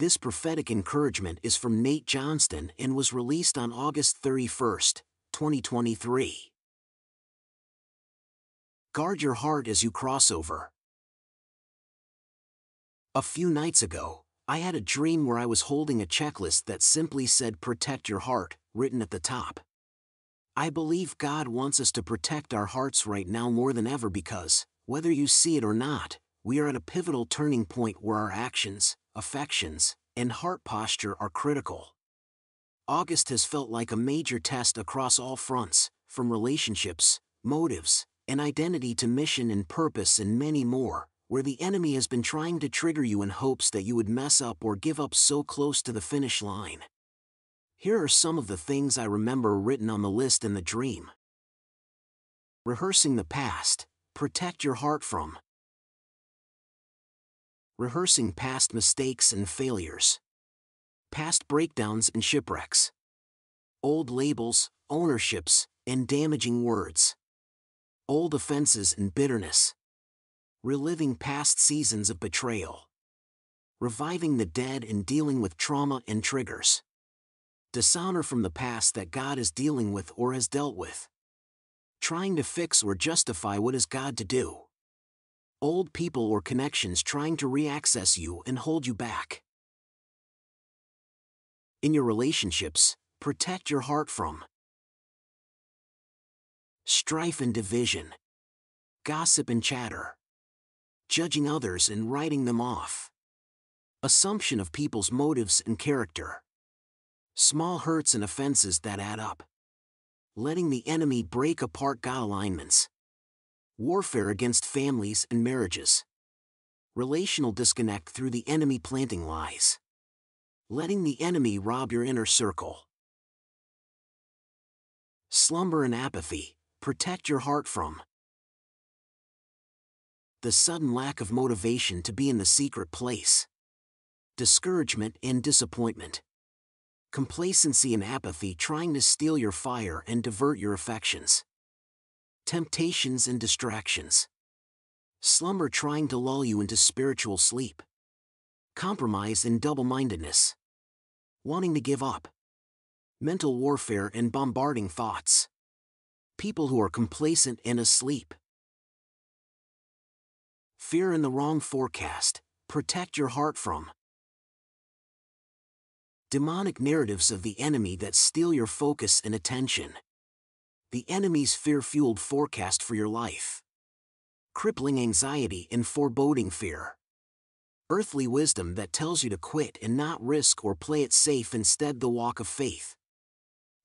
This prophetic encouragement is from Nate Johnston and was released on August 31, 2023. Guard your heart as you cross over. A few nights ago, I had a dream where I was holding a checklist that simply said "Protect your heart," written at the top. I believe God wants us to protect our hearts right now more than ever because, whether you see it or not, we are at a pivotal turning point where our actions, affections, and heart posture are critical. August has felt like a major test across all fronts, from relationships, motives, and identity to mission and purpose and many more, where the enemy has been trying to trigger you in hopes that you would mess up or give up so close to the finish line. Here are some of the things I remember written on the list in the dream. Rehearsing the past, protect your heart from. Rehearsing past mistakes and failures. Past breakdowns and shipwrecks. Old labels, ownerships, and damaging words. Old offenses and bitterness. Reliving past seasons of betrayal. Reviving the dead and dealing with trauma and triggers. Dishonor from the past that God is dealing with or has dealt with. Trying to fix or justify what is God to do. Old people or connections trying to reaccess you and hold you back. In your relationships, protect your heart from. Strife and division. Gossip and chatter. Judging others and writing them off. Assumption of people's motives and character. Small hurts and offenses that add up. Letting the enemy break apart God alignments. Warfare against families and marriages. Relational disconnect through the enemy planting lies. Letting the enemy rob your inner circle. Slumber and apathy, protect your heart from. The sudden lack of motivation to be in the secret place. Discouragement and disappointment. Complacency and apathy trying to steal your fire and divert your affections. Temptations and distractions. Slumber trying to lull you into spiritual sleep. Compromise and double-mindedness. Wanting to give up. Mental warfare and bombarding thoughts. People who are complacent and asleep. Fear and the wrong forecast, protect your heart from. Demonic narratives of the enemy that steal your focus and attention. The enemy's fear-fueled forecast for your life. Crippling anxiety and foreboding fear. Earthly wisdom that tells you to quit and not risk or play it safe, instead the walk of faith.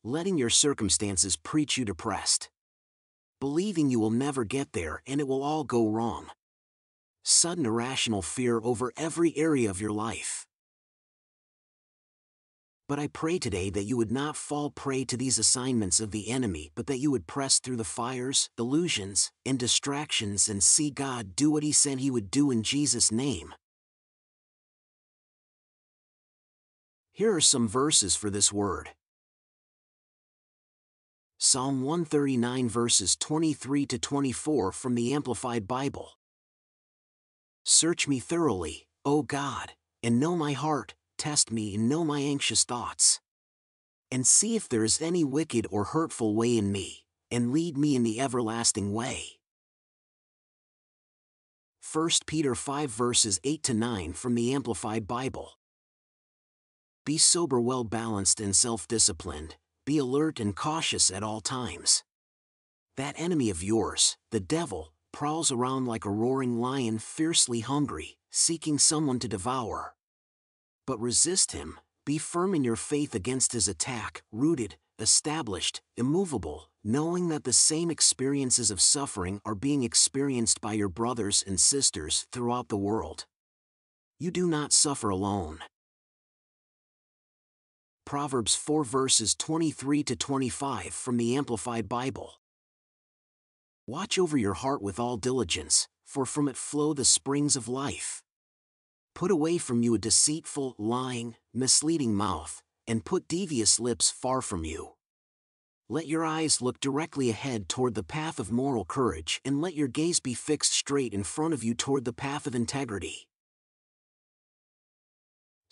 Letting your circumstances preach you depressed. Believing you will never get there and it will all go wrong. Sudden irrational fear over every area of your life. But I pray today that you would not fall prey to these assignments of the enemy, but that you would press through the fires, illusions, and distractions and see God do what He said He would do in Jesus' name. Here are some verses for this word. Psalm 139 verses 23 to 24 from the Amplified Bible. Search me thoroughly, O God, and know my heart, test me and know my anxious thoughts. And see if there is any wicked or hurtful way in me, and lead me in the everlasting way. 1 Peter 5 verses 8 to 9 from the Amplified Bible. Be sober, well-balanced and self-disciplined, be alert and cautious at all times. That enemy of yours, the devil, prowls around like a roaring lion, fiercely hungry, seeking someone to devour. But resist him, be firm in your faith against his attack, rooted, established, immovable, knowing that the same experiences of suffering are being experienced by your brothers and sisters throughout the world. You do not suffer alone. Proverbs 4 verses 23 to 25 from the Amplified Bible. Watch over your heart with all diligence, for from it flow the springs of life. Put away from you a deceitful, lying, misleading mouth, and put devious lips far from you. Let your eyes look directly ahead toward the path of moral courage, and let your gaze be fixed straight in front of you toward the path of integrity.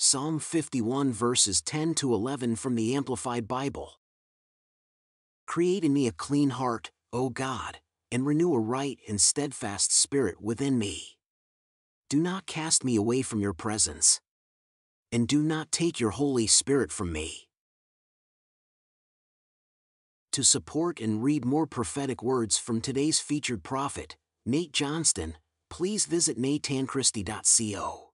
Psalm 51 verses 10 to 11 from the Amplified Bible. Create in me a clean heart, O God, and renew a right and steadfast spirit within me. Do not cast me away from your presence, and do not take your Holy Spirit from me. To support and read more prophetic words from today's featured prophet, Nate Johnston, please visit nateandchristy.co.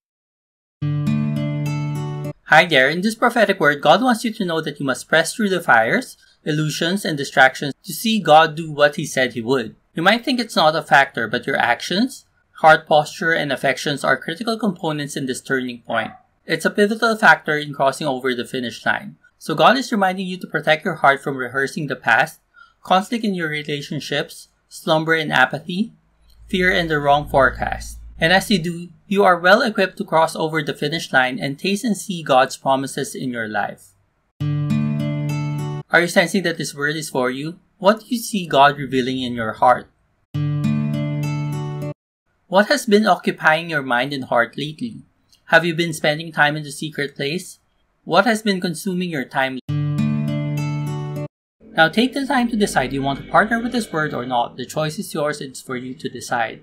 Hi there, in this prophetic word, God wants you to know that you must press through the fires, illusions, and distractions to see God do what He said He would. You might think it's not a factor, but your actions, heart posture, and affections are critical components in this turning point. It's a pivotal factor in crossing over the finish line. So God is reminding you to protect your heart from rehearsing the past, conflict in your relationships, slumber and apathy, fear and the wrong forecast. And as you do, you are well equipped to cross over the finish line and taste and see God's promises in your life. Are you sensing that this word is for you? What do you see God revealing in your heart? What has been occupying your mind and heart lately? Have you been spending time in the secret place? What has been consuming your time? Now take the time to decide you want to partner with this word or not. The choice is yours, it's for you to decide.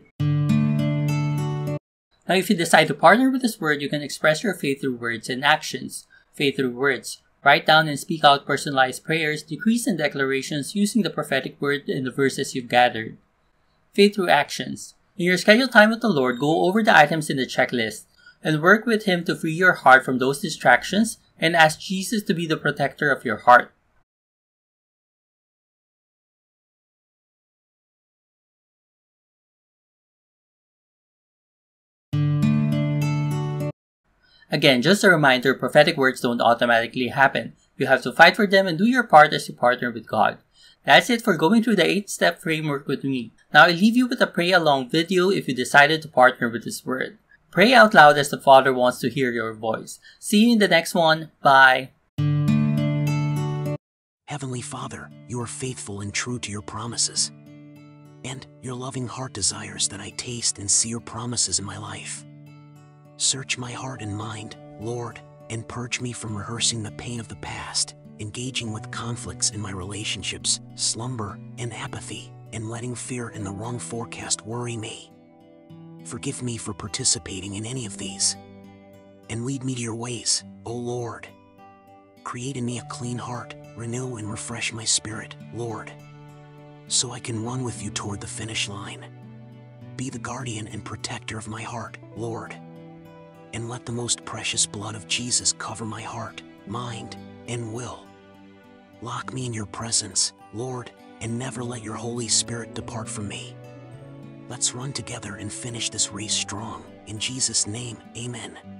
Now, if you decide to partner with this word, you can express your faith through words and actions. Faith through words. Write down and speak out personalized prayers, decrees, and declarations using the prophetic word and the verses you've gathered. Faith through actions. In your scheduled time with the Lord, go over the items in the checklist and work with Him to free your heart from those distractions and ask Jesus to be the protector of your heart. Again, just a reminder, prophetic words don't automatically happen. You have to fight for them and do your part as you partner with God. That's it for going through the 8-step framework with me. Now I leave you with a pray along video if you decided to partner with this word. Pray out loud as the Father wants to hear your voice. See you in the next one. Bye. Heavenly Father, you are faithful and true to your promises. And your loving heart desires that I taste and see your promises in my life. Search my heart and mind, Lord, and purge me from rehearsing the pain of the past, engaging with conflicts in my relationships, slumber and apathy, and letting fear and the wrong forecast worry me. Forgive me for participating in any of these, and lead me to your ways, O Lord. Create in me a clean heart, renew and refresh my spirit, Lord, so I can run with you toward the finish line. Be the guardian and protector of my heart, Lord. And let the most precious blood of Jesus cover my heart, mind, and will. Lock me in your presence, Lord, and never let your Holy Spirit depart from me. Let's run together and finish this race strong. In Jesus' name, amen.